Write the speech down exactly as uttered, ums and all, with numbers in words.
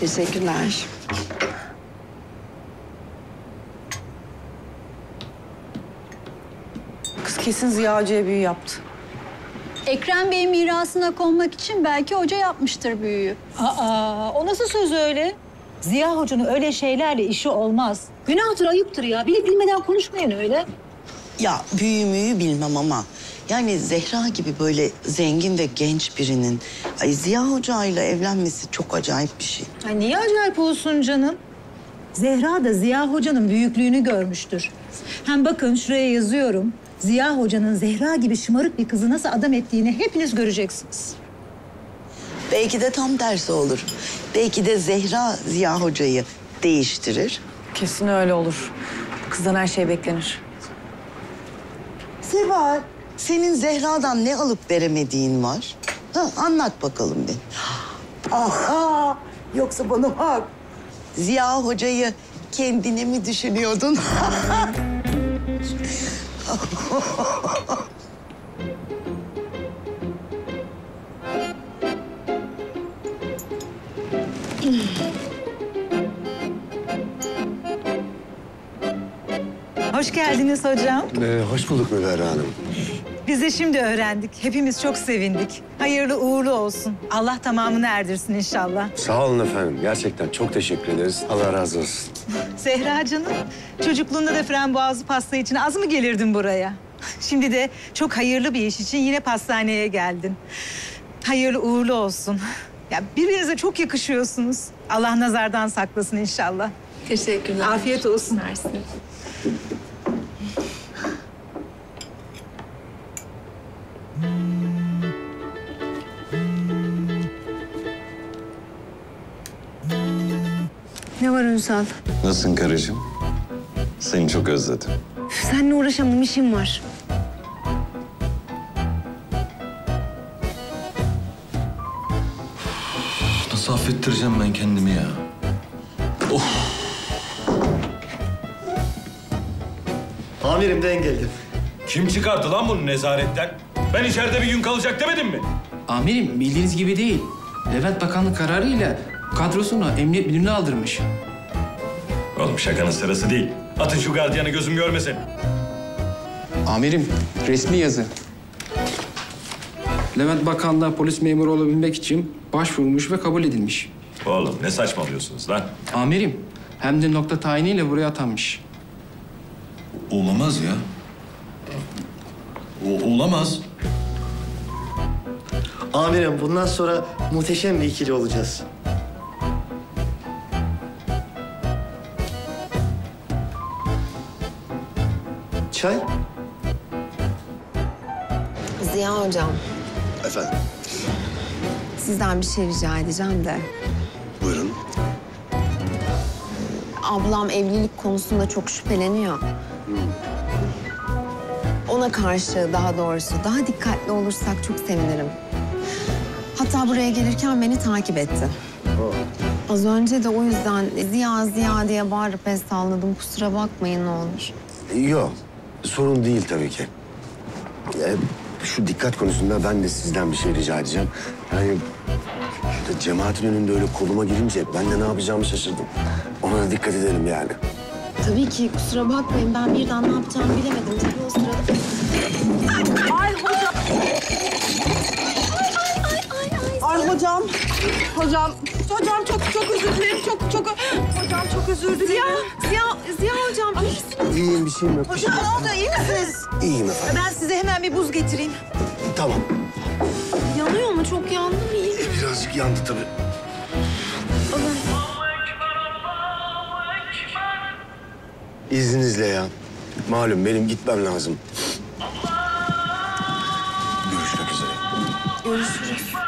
Teşekkürler. Kız kesin Ziya Hoca'ya büyü yaptı. Ekrem Bey'in mirasına konmak için belki hoca yapmıştır büyüyü. Aa, o nasıl söz öyle? Ziya Hoca'nın öyle şeylerle işi olmaz. Günahtır, ayıptır ya. Bilip bilmeden konuşmayın öyle. Ya büyümüyü bilmem ama yani Zehra gibi böyle zengin ve genç birinin ay Ziya Hoca'yla evlenmesi çok acayip bir şey. Ay niye acayip olsun canım? Zehra da Ziya Hoca'nın büyüklüğünü görmüştür. Hem bakın şuraya yazıyorum. Ziya Hoca'nın Zehra gibi şımarık bir kızı nasıl adam ettiğini hepiniz göreceksiniz. Belki de tam tersi olur. Belki de Zehra Ziya Hoca'yı değiştirir. Kesin öyle olur. Kızdan her şey beklenir. Seval, senin Zehra'dan ne alıp veremediğin var? Ha, anlat bakalım bir. Aha! Yoksa bana bak. Ziya Hoca'yı kendine mi düşünüyordun? Hoş geldiniz hocam. Ee, hoş bulduk Müberra Hanım. Biz de şimdi öğrendik. Hepimiz çok sevindik. Hayırlı uğurlu olsun. Allah tamamını erdirsin inşallah. Sağ olun efendim. Gerçekten çok teşekkür ederiz. Allah razı olsun. Zehra canım, çocukluğunda da frambuazlı pasta için az mı gelirdin buraya? Şimdi de çok hayırlı bir iş için yine pastaneye geldin. Hayırlı uğurlu olsun. Ya birbirinize çok yakışıyorsunuz. Allah nazardan saklasın inşallah. Teşekkürler. Afiyet olsun. Mersi. Ne var Ünsal? Nasılsın karıcığım? Seni çok özledim. Seninle uğraşamam, işim var. Nasıl affettireceğim ben kendimi ya? Oh! Amirimden geldim. Kim çıkarttı lan bunu nezaretten? Ben içeride bir gün kalacak demedim mi? Amirim, bildiğiniz gibi değil. Levent Bakanlığı kararıyla kadrosunu emniyet müdürlüğüne aldırmış. Oğlum şakanın sırası değil. Atın şu gardiyanı gözüm görmesin. Amirim, resmi yazı. Levent Bakanlığa polis memuru olabilmek için başvurmuş ve kabul edilmiş. Oğlum ne saçmalıyorsunuz lan? Amirim, hem de nokta tayiniyle buraya atanmış. Olamaz ya. O, olamaz. Amirim, bundan sonra muhteşem bir ikili olacağız. Çay? Ziya Hocam. Efendim? Sizden bir şey rica edeceğim de. Buyurun. Ablam evlilik konusunda çok şüpheleniyor. Hmm. Ona karşı daha doğrusu daha dikkatli olursak çok sevinirim. Hatta buraya gelirken beni takip etti. Oh. Az önce de o yüzden Ziya Ziya diye bağırıp hesaplandım. Kusura bakmayın ne olur. Yok. Sorun değil tabii ki. Ee, şu dikkat konusunda ben de sizden bir şey rica edeceğim. Yani işte cemaatin önünde öyle koluma girince ben de ne yapacağımı şaşırdım. Ona da dikkat edelim yani. Tabii ki kusura bakmayın ben birden ne yapacağımı bilemedim. Tabii o sırada... Ay hocam! Ay, ay, ay, ay. Ay hocam! Hocam! Hocam çok çok özür dilerim. Çok çok hocam çok özür dilerim. Ziya, Ziya, Ziya hocam iyi misiniz? İyiyim bir şeyim yok. Hocam ne oldu iyi misiniz? İyiyim efendim. Ben size hemen bir buz getireyim. Tamam. Yanıyor mu? Çok yandı mı? İyi mi? E, birazcık yandı tabii. İzninizle ya. Malum benim gitmem lazım. Görüşmek üzere. Görüşürüz.